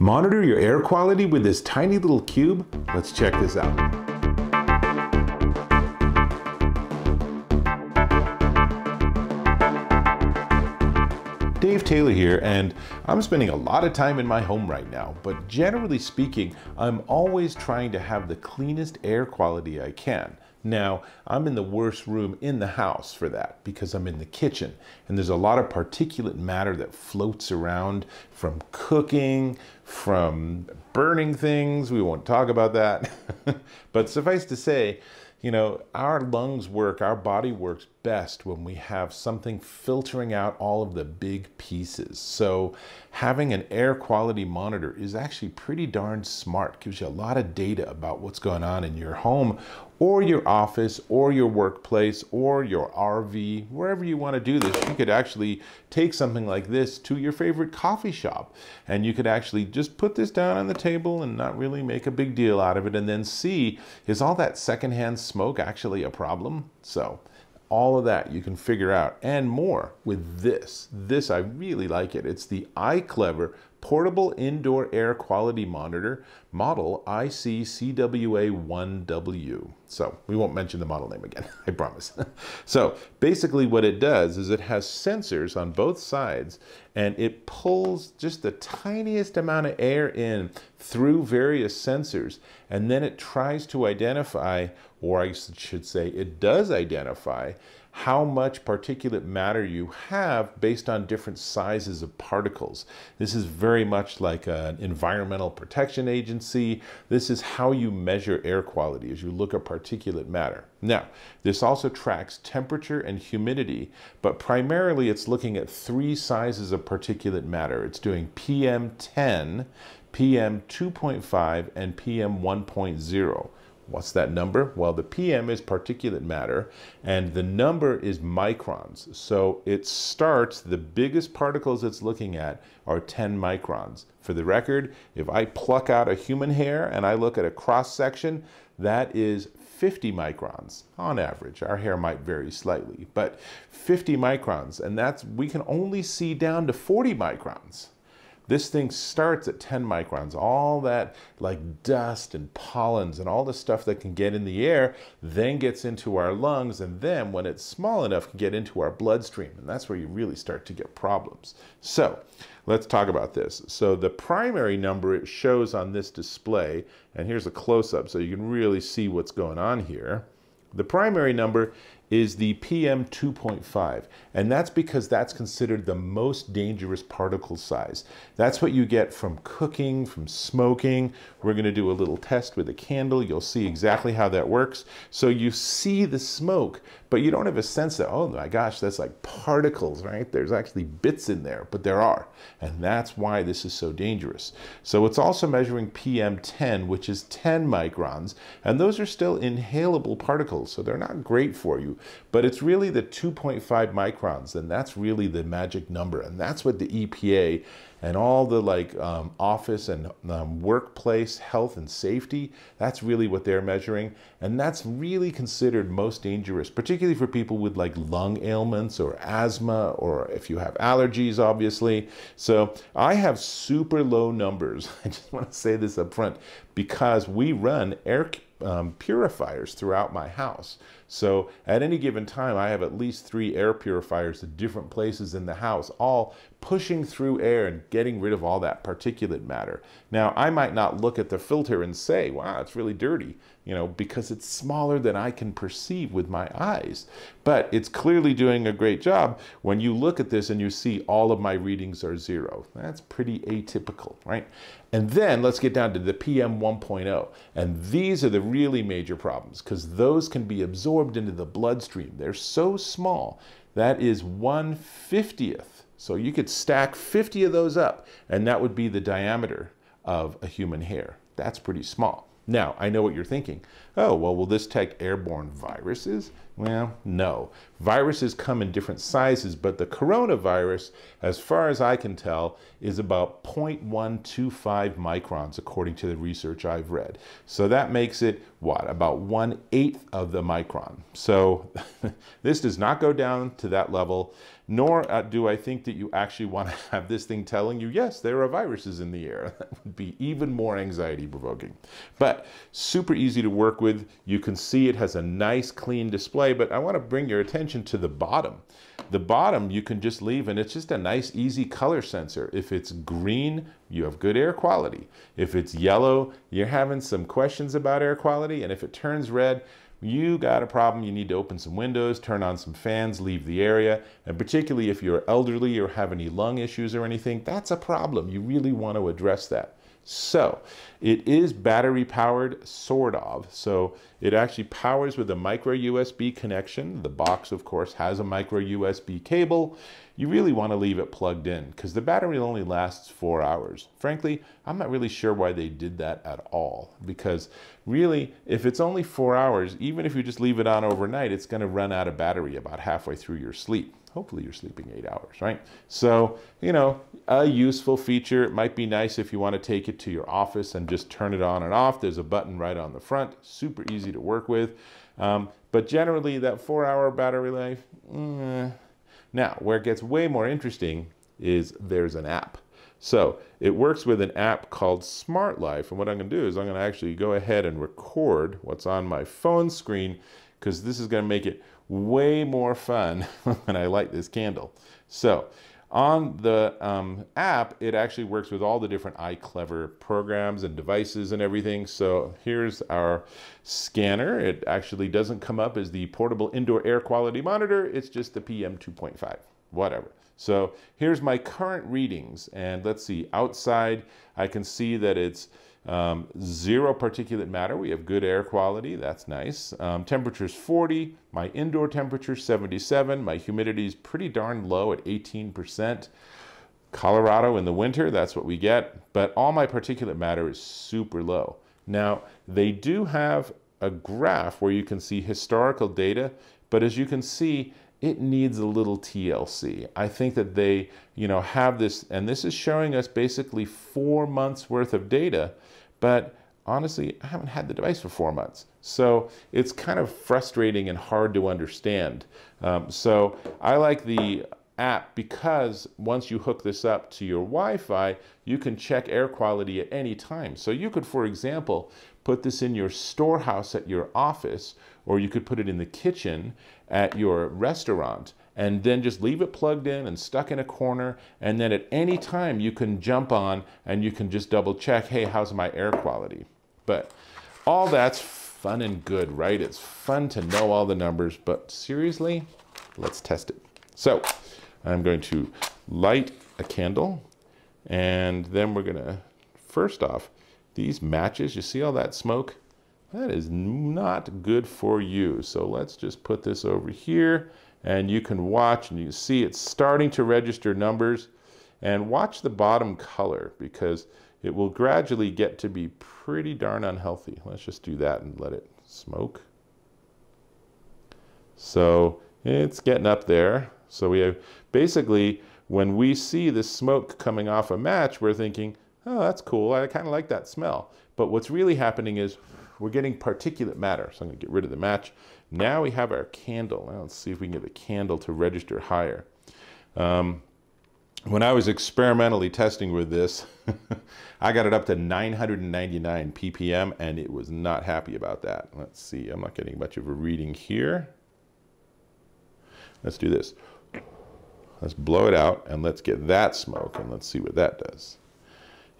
Monitor your air quality with this tiny little cube? Let's check this out. Dave Taylor here, and I'm spending a lot of time in my home right now, but generally speaking, I'm always trying to have the cleanest air quality I can. Now, I'm in the worst room in the house for that because I'm in the kitchen, and there's a lot of particulate matter that floats around from cooking, from burning things. We won't talk about that, but suffice to say, you know, our lungs work, our body works best when we have something filtering out all of the big pieces. So having an air quality monitor is actually pretty darn smart. Gives you a lot of data about what's going on in your home or your office or your workplace or your RV, wherever you want to do this. You could actually take something like this to your favorite coffee shop, and you could actually just put this down on the table and not really make a big deal out of it, and then see, is all that secondhand smoke actually a problem? So all of that you can figure out and more with this. This, I really like it. It's the iClever Portable Indoor Air Quality Monitor, model IC-CWA1W. So we won't mention the model name again, I promise. So basically what it does is it has sensors on both sides, and it pulls just the tiniest amount of air in through various sensors, and then it tries to identify, or I should say it does identify, how much particulate matter you have based on different sizes of particles. This is very much like an environmental protection agency. This is how you measure air quality, as you look at particulate matter. Now, this also tracks temperature and humidity, but primarily it's looking at three sizes of particulate matter. It's doing PM10, PM2.5, and PM1.0. What's that number? Well, the PM is particulate matter, and the number is microns. So it starts, the biggest particles it's looking at are 10 microns. For the record, if I pluck out a human hair and I look at a cross-section, that is 50 microns on average. Our hair might vary slightly, but 50 microns, and that's, we can only see down to 40 microns. This thing starts at 10 microns. All that like dust and pollens and all the stuff that can get in the air then gets into our lungs, and then when it's small enough can get into our bloodstream, and that's where you really start to get problems. So let's talk about this. So the primary number it shows on this display, and here's a close-up so you can really see what's going on here. The primary number is the PM2.5, and that's because that's considered the most dangerous particle size. That's what you get from cooking, from smoking. We're going to do a little test with a candle. You'll see exactly how that works. So you see the smoke, but you don't have a sense that, oh my gosh, that's like particles, right? There's actually bits in there, but there are. And that's why this is so dangerous. So it's also measuring PM10, which is 10 microns, and those are still inhalable particles, so they're not great for you. But it's really the 2.5 microns, and that's really the magic number, and that's what the EPA and all the like office and workplace health and safety, that's really what they're measuring, and that's really considered most dangerous, particularly for people with like lung ailments or asthma, or if you have allergies, obviously. So I have super low numbers. I just want to say this up front because we run air purifiers throughout my house. So at any given time, I have at least 3 air purifiers at different places in the house, all pushing through air and getting rid of all that particulate matter. Now, I might not look at the filter and say, wow, it's really dirty, you know, because it's smaller than I can perceive with my eyes. But it's clearly doing a great job when you look at this and you see all of my readings are 0. That's pretty atypical, right? And then let's get down to the PM 1.0. And these are the really major problems because those can be absorbed into the bloodstream. They're so small. That is 1/50th. So you could stack 50 of those up, and that would be the diameter of a human hair. That's pretty small. Now, I know what you're thinking. Oh, well, will this detect airborne viruses? Well, no. Viruses come in different sizes, but the coronavirus, as far as I can tell, is about 0.125 microns, according to the research I've read. So that makes it, what, about 1/8 of the micron. So this does not go down to that level, nor do I think that you actually want to have this thing telling you, yes, there are viruses in the air. That would be even more anxiety-provoking. But super easy to work with. You can see it has a nice, clean display. But I want to bring your attention to the bottom. The bottom you can just leave, and it's just a nice, easy color sensor. If it's green, you have good air quality. If it's yellow, you're having some questions about air quality. And if it turns red, you got a problem. You need to open some windows, turn on some fans, leave the area. And particularly if you're elderly or have any lung issues or anything, that's a problem. You really want to address that. So it is battery powered, sort of. So it actually powers with a micro USB connection. The box, of course, has a micro USB cable. You really want to leave it plugged in because the battery only lasts 4 hours. Frankly, I'm not really sure why they did that at all, because really, if it's only 4 hours, even if you just leave it on overnight, it's going to run out of battery about halfway through your sleep. Hopefully you're sleeping 8 hours, right? So, you know, a useful feature. It might be nice if you want to take it to your office and just turn it on and off. There's a button right on the front, super easy to work with. But generally that 4 hour battery life. Now, where it gets way more interesting is there's an app. So it works with an app called Smart Life. And what I'm going to do is I'm going to actually go ahead and record what's on my phone screen, because this is going to make it way more fun when I light this candle. So on the app, it actually works with all the different iClever programs and devices and everything. So here's our scanner. It actually doesn't come up as the portable indoor air quality monitor. It's just the PM2.5, whatever. So here's my current readings. And let's see, outside, I can see that it's zero particulate matter. We have good air quality. That's nice. Temperature's 40. My indoor temperature 77. My humidity is pretty darn low at 18%. Colorado in the winter, that's what we get. But all my particulate matter is super low. Now, they do have a graph where you can see historical data, but as you can see, it needs a little TLC. I think that they, you know, have this, and this is showing us basically 4 months worth of data, but honestly, I haven't had the device for 4 months. So it's kind of frustrating and hard to understand. So I like the app because once you hook this up to your Wi-Fi, you can check air quality at any time. So you could, for example, put this in your storehouse at your office, or you could put it in the kitchen at your restaurant, and then just leave it plugged in and stuck in a corner. And then at any time you can jump on and you can just double check, hey, how's my air quality? But all that's fun and good, right? It's fun to know all the numbers, but seriously, let's test it. So I'm going to light a candle, and then we're gonna, first off, these matches, you see all that smoke? That is not good for you. So let's just put this over here, and you can watch, and you see it's starting to register numbers. And watch the bottom color, because it will gradually get to be pretty darn unhealthy. Let's just do that and let it smoke. So it's getting up there. So we have basically, when we see the smoke coming off a match, we're thinking, oh, that's cool, I kind of like that smell. But what's really happening is we're getting particulate matter. So I'm going to get rid of the match. Now we have our candle. Now let's see if we can get the candle to register higher. When I was experimentally testing with this, I got it up to 999 ppm, and it was not happy about that. Let's see, I'm not getting much of a reading here. Let's do this. Let's blow it out, and let's get that smoke, and let's see what that does.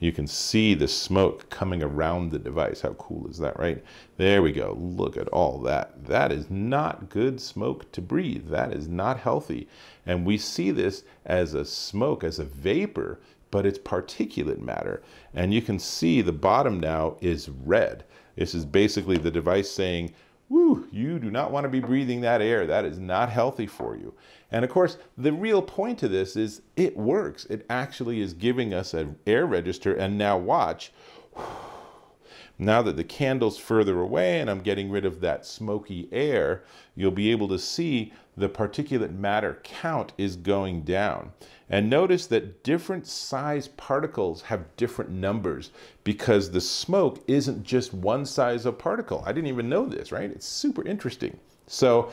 You can see the smoke coming around the device. How cool is that, right? There we go. Look at all that. That is not good smoke to breathe. That is not healthy. And we see this as a smoke, as a vapor, but it's particulate matter. And you can see the bottom now is red. This is basically the device saying, woo, you do not want to be breathing that air. That is not healthy for you. And of course, the real point to this is it works. It actually is giving us an air register, and now watch. Now that the candle's further away and I'm getting rid of that smoky air, you'll be able to see the particulate matter count is going down. And notice that different size particles have different numbers because the smoke isn't just one size of particle. I didn't even know this, right? It's super interesting. So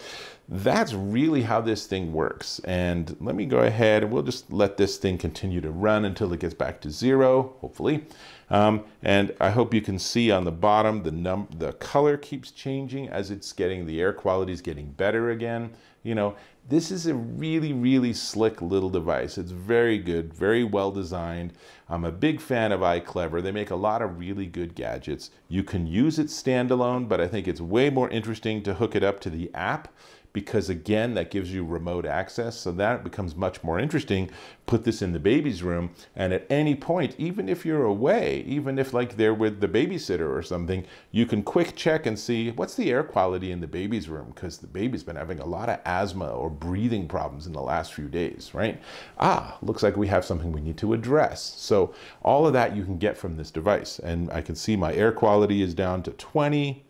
that's really how this thing works. And let me go ahead and we'll just let this thing continue to run until it gets back to zero, hopefully. And I hope you can see on the bottom, the color keeps changing as it's getting, the air quality is getting better again. You know, this is a really, really slick little device. It's very good, very well designed. I'm a big fan of iClever. They make a lot of really good gadgets. You can use it standalone, but I think it's way more interesting to hook it up to the app because, again, that gives you remote access. So that becomes much more interesting. Put this in the baby's room, and at any point, even if you're away, even if like they're with the babysitter or something, you can quick check and see what's the air quality in the baby's room because the baby's been having a lot of asthma or breathing problems in the last few days, right? Ah, looks like we have something we need to address. So all of that you can get from this device. And I can see my air quality is down to 20.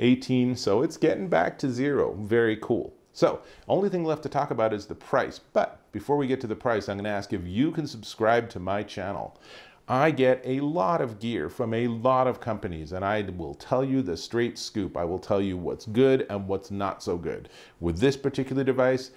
18, so it's getting back to zero. Very cool. So only thing left to talk about is the price. But before we get to the price, I'm going to ask if you can subscribe to my channel. I get a lot of gear from a lot of companies, and I will tell you the straight scoop. I will tell you what's good and what's not so good. With this particular device,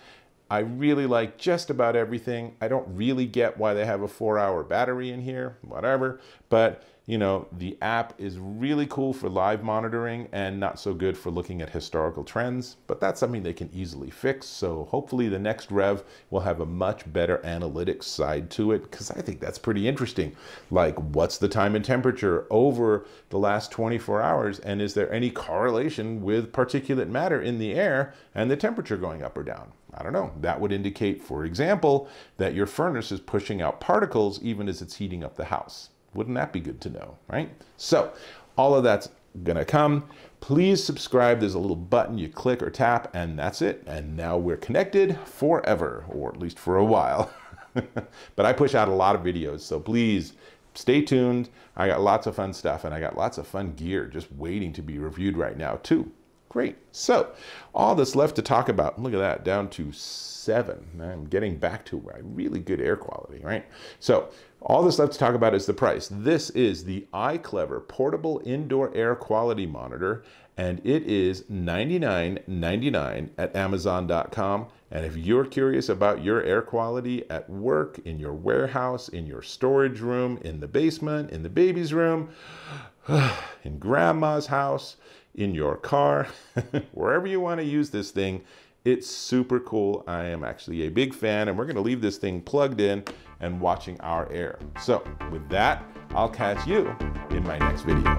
I really like just about everything. I don't really get why they have a 4-hour battery in here, whatever, but you know, the app is really cool for live monitoring and not so good for looking at historical trends, but that's something they can easily fix. So hopefully the next rev will have a much better analytics side to it, because I think that's pretty interesting. Like, what's the time and temperature over the last 24 hours? And is there any correlation with particulate matter in the air and the temperature going up or down? I don't know. That would indicate, for example, that your furnace is pushing out particles even as it's heating up the house. Wouldn't that be good to know, right? So all of that's gonna come. Please subscribe. There's a little button you click or tap, and that's it. And now we're connected forever, or at least for a while. But I push out a lot of videos, so please stay tuned. I got lots of fun stuff, and I got lots of fun gear just waiting to be reviewed right now too. Great. So all that's left to talk about, look at that, down to 7. I'm getting back to really good air quality, right? So all that's left to talk about is the price. This is the iClever Portable Indoor Air Quality Monitor, and it is $99.99 at Amazon.com. And if you're curious about your air quality at work, in your warehouse, in your storage room, in the basement, in the baby's room, in grandma's house, in your car, wherever you want to use this thing, it's super cool. I am actually a big fan, and we're going to leave this thing plugged in and watching our air. So with that, I'll catch you in my next video.